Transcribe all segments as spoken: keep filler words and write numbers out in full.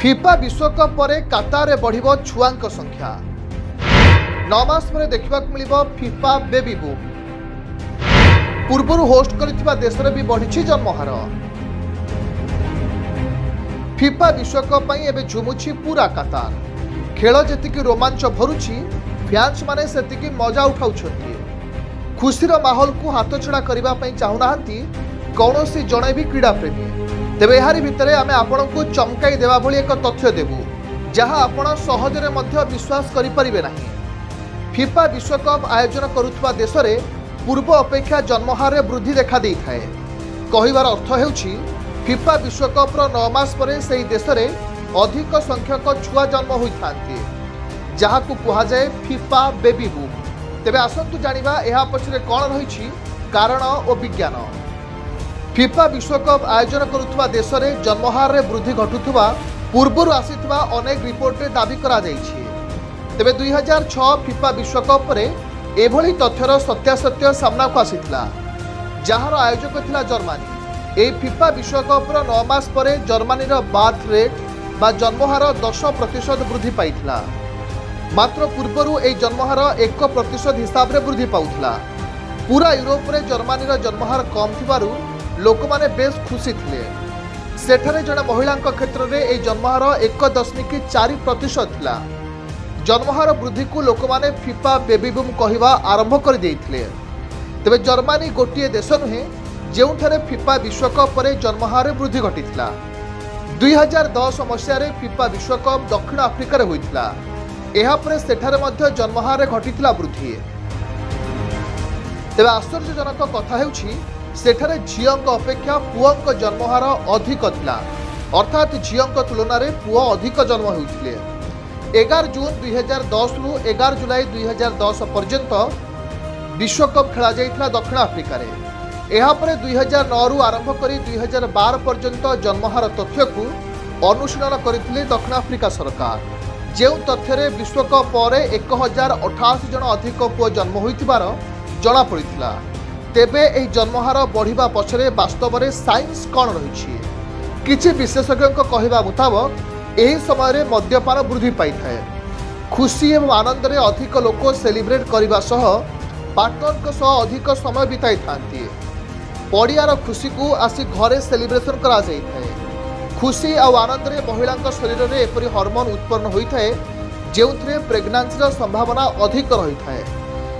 FIFA विश्वकप पर कतार में बढ़ छुआ संख्या नौमास पर देखा मिल फिफा बेबी बूम पूर्व होस्ट कर भी बढ़ी जन्महार। फिफा विश्वकप झुमुची पूरा कतार खेल जी रोमांच भरुची फैंस माने से मजा उठाऊ खुशीर माहौल को हाथछड़ा करने चाहूना कौन जड़े भी क्रीड़ा प्रेमी तेरे यार भितर आम आपको चमकाई देवा भली एक तथ्य देवु जहाँ आपण सहजरे मध्य विश्वास करें ना। फिफा विश्वकप आयोजन करुवा देश रे पूर्व अपेक्षा जन्महार वृद्धि देखा दे थाए कहवार अर्थ हेउछि फिफा विश्वकप नौ मास परे से ही देश रे अधिक संख्यक छुआ जन्म होता जहाँ को कहुए फिफा बेबी बूम। तेबे आसतु जानिबा एहा पछरे कौन रही कारण और विज्ञान। फिफा विश्वकप आयोजन करुवा देश में जन्महार में वृद्धि घटुवा पूर्वर आसीथिबा अनेक रिपोर्ट रे दाबी करा जाइछि। तेबे दो हज़ार छह फिफा विश्वकप रे एभली तथ्यर सत्यासत्य सामना को आसीथिला जहार आयोजक थिला जर्मनी। ए फिफा विश्वकप रो नौ मास परे जर्मनी रो बार्थ रेट बा जन्महार दस प्रतिशत वृद्धि पाइथिला मात्र पूर्वरु ए जन्महार एक प्रतिशत हिसाब रे वृद्धि पाउथिला। पूरा यूरोप रे जर्मनी रो जन्महार कम थिबारु लोक माने बेस खुशी थिले। सेठारे जने महिला क्षेत्र में यह जन्महार एक दशमिक चार प्रतिशत थिला। जन्महार वृद्धि को लोक माने फिफा बेबी बूम कहवा आरंभ कर देइथिले। तबे जर्मनी गोटे देश नुहे जोठारे फिफा विश्वकप पर जन्महार वृद्धि घटीथिला। दो हज़ार दस मसीह रे फिफा विश्वकप दक्षिण आफ्रिका रे होइथिला एहा परे सेठारे मध्य जन्महार घटीथिला वृद्धि। तबे आश्चर्यजनक कथा हेउछि सेठारे झीओंक अपेक्षा पुओंक जन्महार अधिक थिला अर्थात झीओंक तुलना रे पुओ अधिक जन्म होउथिले। ग्यारह जून दो हज़ार दस रु ग्यारह जुलाई दो हज़ार दस पर्यंत विश्वकप खेला जाइथिला दक्षिण आफ्रिका रे। एहा परे दो हज़ार नौ रु आरंभ करी दो हज़ार बारह पर्यंत जन्महार तथ्य को अनुशीलन करथिले दक्षिण आफ्रिका सरकार जे तथ्य रे विश्वकप पर एक हज़ार अठासी जन अधिक पुओ जन्म होइतिबार जणा पड़िथिला। तेबे एही जन्महार बढ़िबा पछरे वास्तव में साइंस कौन रही किछि विशेषज्ञ कहवा मुताबक एही समय मद्यपान वृद्धि पाई थाए। खुशी एवं आनंद में अधिक लोक सेलिब्रेट करने सह पार्टनर सह अधिक समय बिताई थांती पड़ियार खुशी को आसी घरे सेलिब्रेशन करा जाई थाए। खुशी आ आनंद में महिला शरीर में एपरी हार्मोन उत्पन्न होई थाए जेउथरे प्रेग्नेंसी संभावना अधिक रही थाए।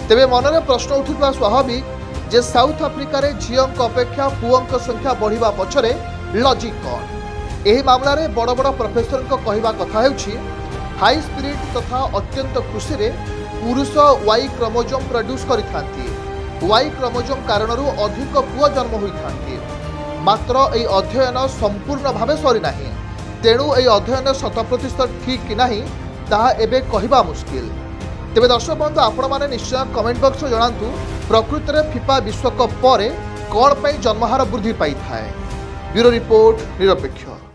तेबे मनरे प्रश्न उठिबा स्वाभाविक जे साउथ आफ्रिका रे झीओंक अपेक्षा पुओंक संख्या बढ़िबा पछरे लॉजिक कौन। एही मामला रे बड़ बड़ प्रोफेसर को कहवा कथा हेउछि हाई स्पिरिट तथा अत्यंत खुशी रे पुरुष वाई क्रोमोसोम प्रोड्यूस करिथांती वाई क्रोमोसोम कारणरू अधिक पुओ जन्म होइथांती मात्र एही अध्ययन संपूर्ण भाबे सरी नाही तेणु एही अध्ययन शत प्रतिशत ठीक कि नाही ताहा एबे कहवा मुश्किल। तेबे दर्शक बंधु आपण माने निश्चय कमेंट बॉक्स में जणांतु प्रकृत रे फिफा विश्वकप पर कौन जन्महार वृद्धि पाई थाए। ब्यूरो रिपोर्ट निरपेक्ष।